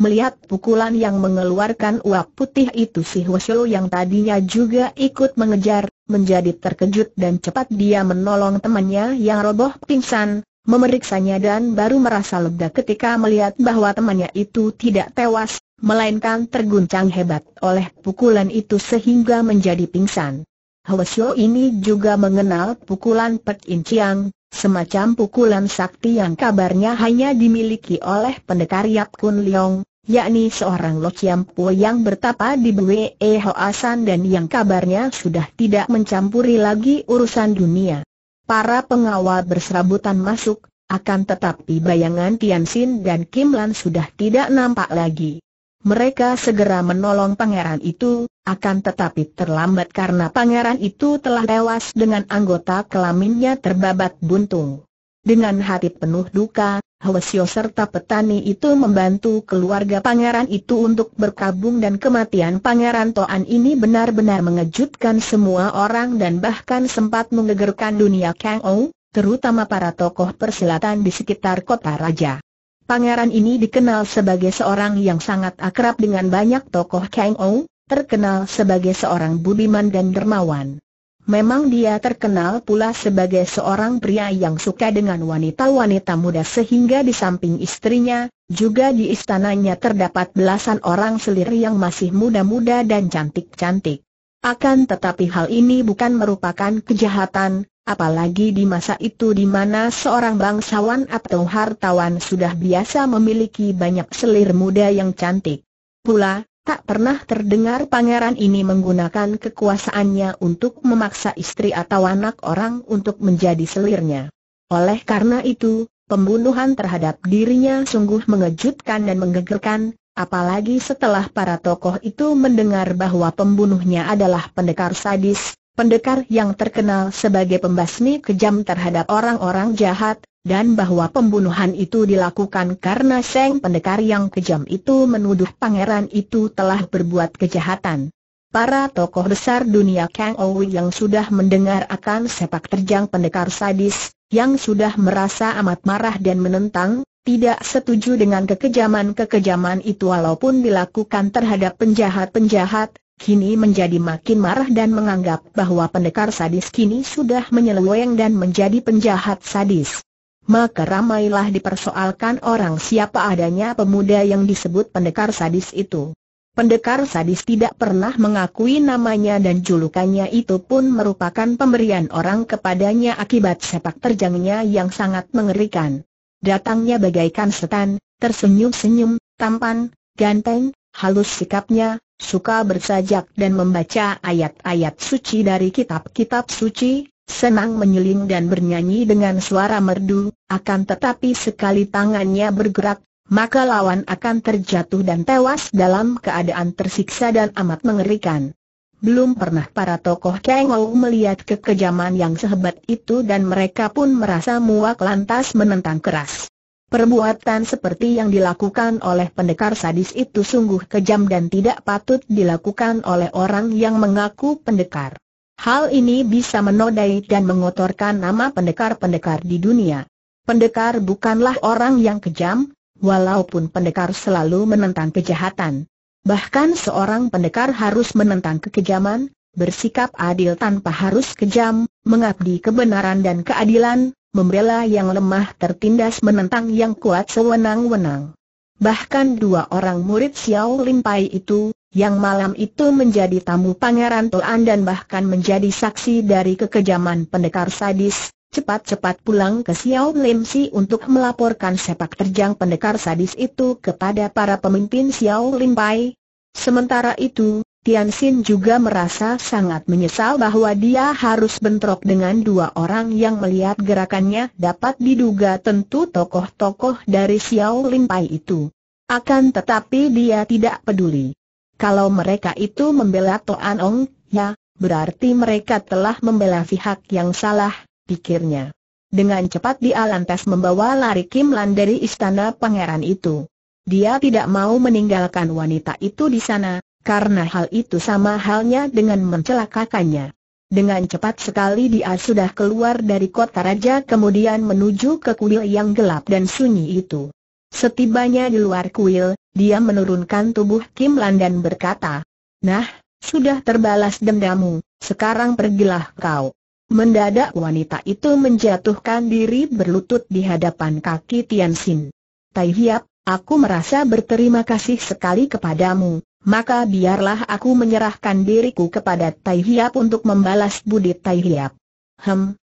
Melihat pukulan yang mengeluarkan uap putih itu, si Hwasyo yang tadinya juga ikut mengejar, menjadi terkejut dan cepat dia menolong temannya yang roboh pingsan, memeriksanya dan baru merasa lega ketika melihat bahwa temannya itu tidak tewas, melainkan terguncang hebat oleh pukulan itu sehingga menjadi pingsan. Hwasyo ini juga mengenal pukulan Pek In Chiang, semacam pukulan sakti yang kabarnya hanya dimiliki oleh pendekar Yab Kun Liong, yakni seorang Loh Chiam Pue yang bertapa di Bwe E Ho Asan dan yang kabarnya sudah tidak mencampuri lagi urusan dunia. Para pengawal berserabutan masuk, akan tetapi bayangan Tian Xin dan Kim Lan sudah tidak nampak lagi. Mereka segera menolong pangeran itu, akan tetapi terlambat karena pangeran itu telah tewas dengan anggota kelaminnya terbabat buntung. Dengan hati penuh duka, Hwasyo serta petani itu membantu keluarga pangeran itu untuk berkabung, dan kematian pangeran Toan ini benar-benar mengejutkan semua orang dan bahkan sempat menggegerkan dunia Kang Ouw, terutama para tokoh persilatan di sekitar Kota Raja. Pangeran ini dikenal sebagai seorang yang sangat akrab dengan banyak tokoh Kang Ouw, terkenal sebagai seorang budiman dan dermawan. Memang dia terkenal pula sebagai seorang pria yang suka dengan wanita-wanita muda, sehingga di samping istrinya, juga di istananya terdapat belasan orang selir yang masih muda-muda dan cantik-cantik. Akan tetapi hal ini bukan merupakan kejahatan, apalagi di masa itu di mana seorang bangsawan atau hartawan sudah biasa memiliki banyak selir muda yang cantik. Pula, tak pernah terdengar pangeran ini menggunakan kekuasaannya untuk memaksa istri atau anak orang untuk menjadi selirnya. Oleh karena itu, pembunuhan terhadap dirinya sungguh mengejutkan dan menggegerkan, apalagi setelah para tokoh itu mendengar bahwa pembunuhnya adalah pendekar sadis. Pendekar yang terkenal sebagai pembasmi kejam terhadap orang-orang jahat, dan bahwa pembunuhan itu dilakukan karena sang pendekar yang kejam itu menuduh pangeran itu telah berbuat kejahatan. Para tokoh besar dunia Kang Ouw yang sudah mendengar akan sepak terjang pendekar sadis, yang sudah merasa amat marah dan menentang, tidak setuju dengan kekejaman-kekejaman itu walaupun dilakukan terhadap penjahat-penjahat, kini menjadi makin marah dan menganggap bahwa pendekar sadis kini sudah menyeleweng dan menjadi penjahat sadis. Maka ramailah dipersoalkan orang siapa adanya pemuda yang disebut pendekar sadis itu. Pendekar sadis tidak pernah mengakui namanya, dan julukannya itu pun merupakan pemberian orang kepadanya akibat sepak terjangnya yang sangat mengerikan. Datangnya bagaikan setan, tersenyum-senyum, tampan, ganteng, halus sikapnya, suka bersajak dan membaca ayat-ayat suci dari kitab-kitab suci, senang menyeling dan bernyanyi dengan suara merdu, akan tetapi sekali tangannya bergerak, maka lawan akan terjatuh dan tewas dalam keadaan tersiksa dan amat mengerikan. Belum pernah para tokoh Kang Ouw melihat kekejaman yang sehebat itu, dan mereka pun merasa muak lantas menentang keras. Perbuatan seperti yang dilakukan oleh pendekar sadis itu sungguh kejam dan tidak patut dilakukan oleh orang yang mengaku pendekar. Hal ini bisa menodai dan mengotorkan nama pendekar-pendekar di dunia. Pendekar bukanlah orang yang kejam, walaupun pendekar selalu menentang kejahatan. Bahkan seorang pendekar harus menentang kekejaman, bersikap adil tanpa harus kejam, mengabdi kebenaran dan keadilan, membela yang lemah, tertindas menentang yang kuat sewenang-wenang. Bahkan dua orang murid Siaw Lim Pai itu, yang malam itu menjadi tamu Pangeran Toan dan bahkan menjadi saksi dari kekejaman pendekar sadis, cepat-cepat pulang ke Siaw Lim Si untuk melaporkan sepak terjang pendekar sadis itu kepada para pemimpin Siaw Lim Pai. Sementara itu, Tian Xin juga merasa sangat menyesal bahwa dia harus bentrok dengan dua orang yang melihat gerakannya dapat diduga tentu tokoh-tokoh dari Siaw Lim Pai itu. Akan tetapi dia tidak peduli. Kalau mereka itu membela Toan Ong Ya, berarti mereka telah membela pihak yang salah, pikirnya. Dengan cepat dia lantas membawa lari Kim Lan dari istana pangeran itu. Dia tidak mau meninggalkan wanita itu di sana, karena hal itu sama halnya dengan mencelakakannya. Dengan cepat sekali dia sudah keluar dari kota raja kemudian menuju ke kuil yang gelap dan sunyi itu. Setibanya di luar kuil, dia menurunkan tubuh Kim Lan dan berkata, "Nah, sudah terbalas dendamu, sekarang pergilah kau." Mendadak wanita itu menjatuhkan diri berlutut di hadapan kaki Tian Xin. "Tai Hiap, aku merasa berterima kasih sekali kepadamu, maka biarlah aku menyerahkan diriku kepada Tai Hiap untuk membalas budi Tai Hiap."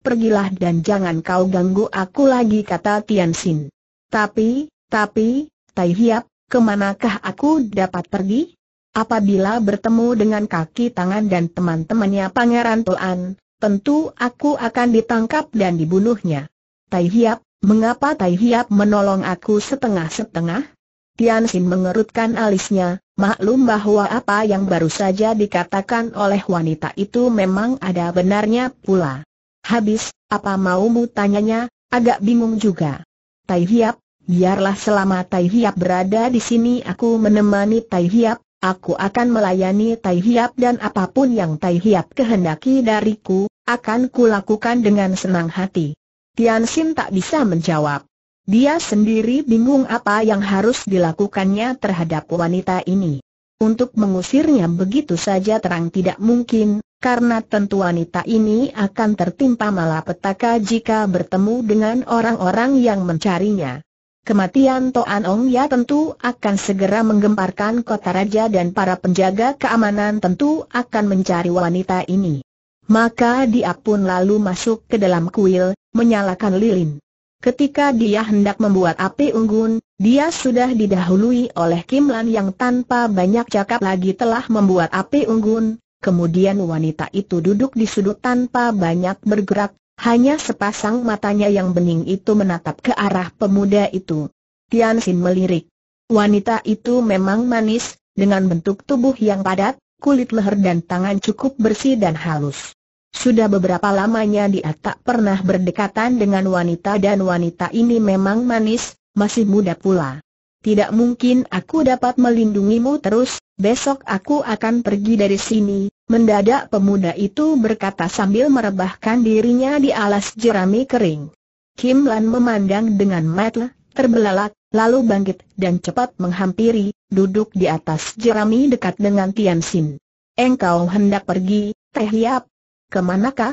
Pergilah dan jangan kau ganggu aku lagi," kata Tian Xin. Tapi, Tai Hiap, kemanakah aku dapat pergi? Apabila bertemu dengan kaki tangan dan teman-temannya Pangeran Toan, tentu aku akan ditangkap dan dibunuhnya. Tai Hiap, mengapa Tai Hiap menolong aku setengah-setengah? Tian Xin mengerutkan alisnya, maklum bahwa apa yang baru saja dikatakan oleh wanita itu memang ada benarnya pula. "Habis, apa maumu?" tanyanya, agak bingung juga. "Tai Hiap, biarlah selama Tai Hiap berada di sini aku menemani Tai Hiap, aku akan melayani Tai Hiap dan apapun yang Tai Hiap kehendaki dariku, akan kulakukan dengan senang hati." Tian Xin tak bisa menjawab. Dia sendiri bingung apa yang harus dilakukannya terhadap wanita ini. Untuk mengusirnya begitu saja terang tidak mungkin, karena tentu wanita ini akan tertimpa malapetaka jika bertemu dengan orang-orang yang mencarinya. Kematian Toan Ong Ya tentu akan segera menggemparkan kota raja dan para penjaga keamanan tentu akan mencari wanita ini. Maka dia pun lalu masuk ke dalam kuil, menyalakan lilin. Ketika dia hendak membuat api unggun, dia sudah didahului oleh Kim Lan yang tanpa banyak cakap lagi telah membuat api unggun. Kemudian wanita itu duduk di sudut tanpa banyak bergerak, hanya sepasang matanya yang bening itu menatap ke arah pemuda itu. Tian Xin melirik. Wanita itu memang manis, dengan bentuk tubuh yang padat, kulit leher dan tangan cukup bersih dan halus. Sudah beberapa lamanya dia tak pernah berdekatan dengan wanita dan wanita ini memang manis, masih muda pula. "Tidak mungkin aku dapat melindungimu terus, besok aku akan pergi dari sini." Mendadak pemuda itu berkata sambil merebahkan dirinya di alas jerami kering. Kim Lan memandang dengan mata terbelalak, lalu bangkit dan cepat menghampiri, duduk di atas jerami dekat dengan Tian Xin. "Engkau hendak pergi, Tai Hiap? Kemanakah?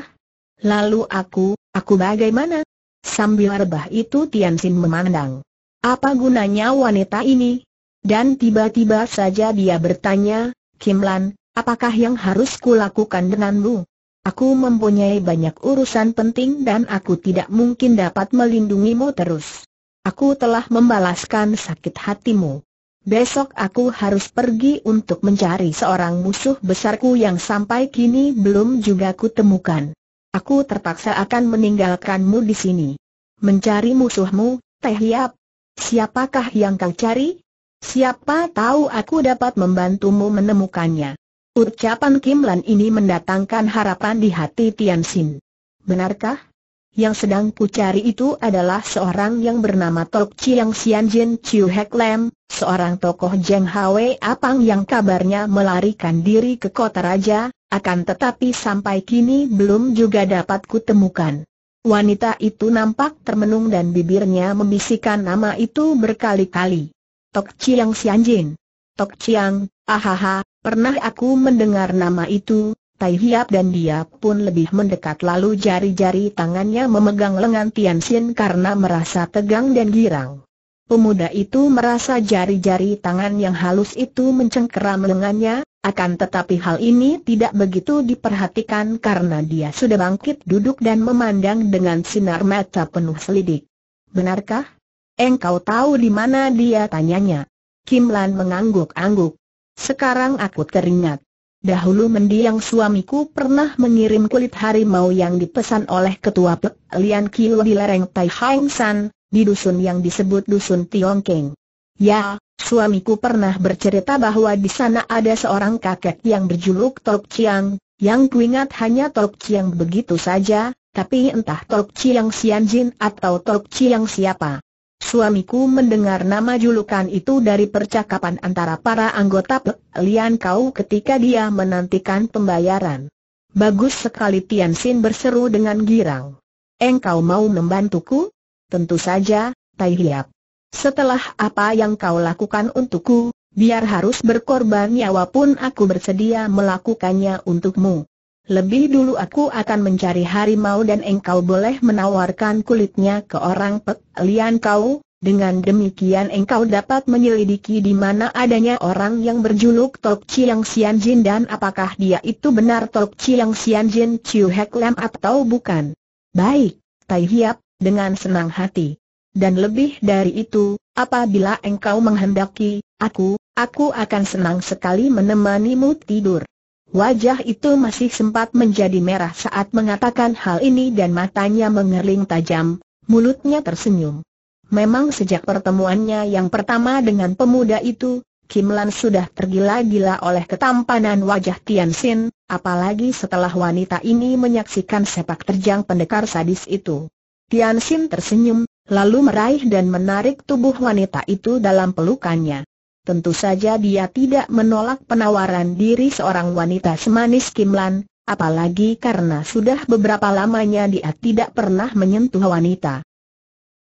Lalu aku bagaimana?" Sambil rebah itu Tian Xin memandang. Apa gunanya wanita ini? Dan tiba-tiba saja dia bertanya, "Kim Lan, apakah yang harus kulakukan denganmu? Aku mempunyai banyak urusan penting dan aku tidak mungkin dapat melindungimu terus. Aku telah membalaskan sakit hatimu. Besok aku harus pergi untuk mencari seorang musuh besarku yang sampai kini belum juga kutemukan. Aku terpaksa akan meninggalkanmu di sini." "Mencari musuhmu, Tai Hiap? Siapakah yang kau cari? Siapa tahu aku dapat membantumu menemukannya." Ucapan Kim Lan ini mendatangkan harapan di hati Tian Xin. "Benarkah? Yang sedang ku cari itu adalah seorang yang bernama Tok Chiang Sianjin Chiu Hek Lam, seorang tokoh Jeng Hwe Apang yang kabarnya melarikan diri ke kota raja, akan tetapi sampai kini belum juga dapat kutemukan." Wanita itu nampak termenung dan bibirnya membisikkan nama itu berkali-kali. "Tok Chiang Sianjin. Tok Chiang, ahaha, pernah aku mendengar nama itu, Tai Hiap dan dia pun lebih mendekat, lalu jari-jari tangannya memegang lengan Tian Xin karena merasa tegang dan girang. Pemuda itu merasa jari-jari tangan yang halus itu mencengkeram lengannya, akan tetapi hal ini tidak begitu diperhatikan karena dia sudah bangkit duduk dan memandang dengan sinar mata penuh selidik. "Benarkah? Engkau tahu di mana dia?" tanyanya. Kim Lan mengangguk-angguk. "Sekarang aku teringat. Dahulu mendiang suamiku pernah mengirim kulit harimau yang dipesan oleh ketua Pek Lian Kiu di lereng Tai Hang San, di dusun yang disebut Dusun Tiongkeng. Ya, suamiku pernah bercerita bahwa di sana ada seorang kakek yang berjuluk Tok Chiang, yang kuingat hanya Tok Chiang begitu saja, tapi entah Tok Chiang Sianjin atau Tok Chiang siapa. Suamiku mendengar nama julukan itu dari percakapan antara para anggota Pek Lian Kiu ketika dia menantikan pembayaran." "Bagus sekali," Tian Xin berseru dengan girang. "Engkau mau membantuku?" "Tentu saja, Tai Hiap. Setelah apa yang kau lakukan untukku, biar harus berkorban nyawa pun aku bersedia melakukannya untukmu. Lebih dulu aku akan mencari harimau dan engkau boleh menawarkan kulitnya ke orang Pek Lian Kiu. Dengan demikian engkau dapat menyelidiki di mana adanya orang yang berjuluk Tok Chiang Sianjin dan apakah dia itu benar Tok Chiang Sianjin Chiu Hek Lam atau bukan." "Baik, Tai Hiap," dengan senang hati. "Dan lebih dari itu, apabila engkau menghendaki, aku akan senang sekali menemanimu tidur." Wajah itu masih sempat menjadi merah saat mengatakan hal ini dan matanya mengerling tajam, mulutnya tersenyum. Memang sejak pertemuannya yang pertama dengan pemuda itu, Kim Lan sudah tergila-gila oleh ketampanan wajah Tian Xin, apalagi setelah wanita ini menyaksikan sepak terjang pendekar sadis itu. Tian Xin tersenyum, lalu meraih dan menarik tubuh wanita itu dalam pelukannya. Tentu saja dia tidak menolak penawaran diri seorang wanita semanis Kim Lan, apalagi karena sudah beberapa lamanya dia tidak pernah menyentuh wanita.